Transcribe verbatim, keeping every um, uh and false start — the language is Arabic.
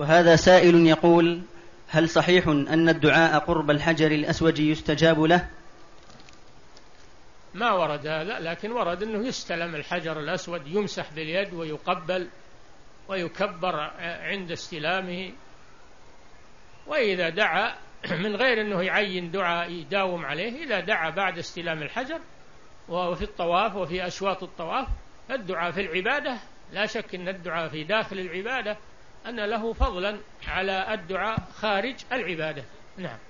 وهذا سائل يقول: هل صحيح أن الدعاء قرب الحجر الأسود يستجاب له؟ ما ورد هذا، لكن ورد أنه يستلم الحجر الأسود، يمسح باليد ويقبل ويكبر عند استلامه، وإذا دعا من غير أنه يعين دعاء يداوم عليه، إذا دعا بعد استلام الحجر وفي الطواف وفي أشواط الطواف، الدعاء في العبادة لا شك أن الدعاء في داخل العبادة أن له فضلا على الدعاء خارج العبادة. نعم.